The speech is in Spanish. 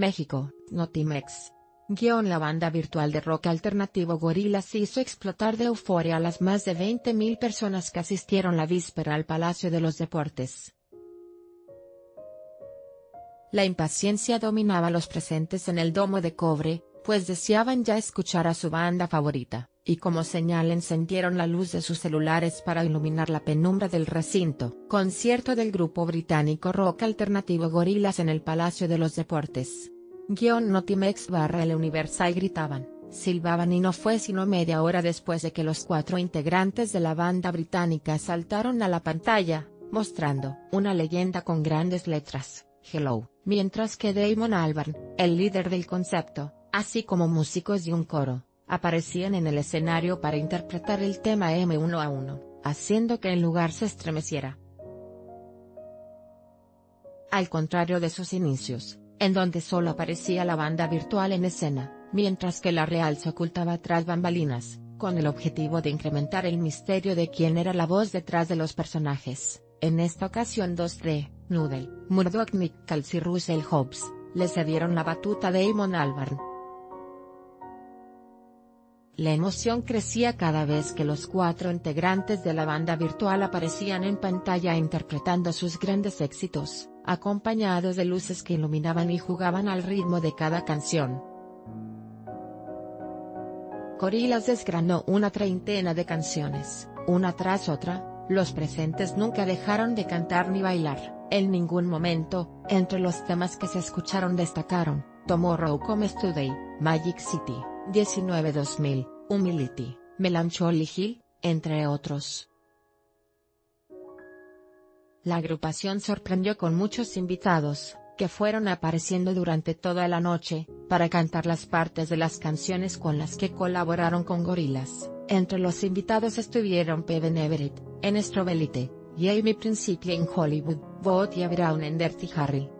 México, Notimex. La banda virtual de rock alternativo Gorillaz hizo explotar de euforia a las más de 20.000 personas que asistieron la víspera al Palacio de los Deportes. La impaciencia dominaba a los presentes en el Domo de Cobre, pues deseaban ya escuchar a su banda favorita, y como señal encendieron la luz de sus celulares para iluminar la penumbra del recinto. Concierto del grupo británico rock alternativo Gorillaz en el Palacio de los Deportes. Notimex/El Universal gritaban, silbaban y no fue sino media hora después de que los cuatro integrantes de la banda británica saltaron a la pantalla, mostrando una leyenda con grandes letras, Hello, mientras que Damon Albarn, el líder del concepto, así como músicos y un coro, aparecían en el escenario para interpretar el tema M1A1, haciendo que el lugar se estremeciera. Al contrario de sus inicios, en donde solo aparecía la banda virtual en escena, mientras que la real se ocultaba tras bambalinas, con el objetivo de incrementar el misterio de quién era la voz detrás de los personajes. En esta ocasión 2D, Noodle, Murdoch, Mikkels y Russell Hobbs, le cedieron la batuta a Damon Albarn. La emoción crecía cada vez que los cuatro integrantes de la banda virtual aparecían en pantalla interpretando sus grandes éxitos, acompañados de luces que iluminaban y jugaban al ritmo de cada canción. Gorillaz desgranó una treintena de canciones, una tras otra. Los presentes nunca dejaron de cantar ni bailar, en ningún momento. Entre los temas que se escucharon destacaron Tomorrow Comes Today, Magic City, 19-2000, Humility, Melancholy Hill, entre otros. La agrupación sorprendió con muchos invitados, que fueron apareciendo durante toda la noche, para cantar las partes de las canciones con las que colaboraron con Gorillaz. Entre los invitados estuvieron Peven Everett, en Estrobelite, y Amy Principia en Hollywood, Bootsy y Brown en Dirty Harry.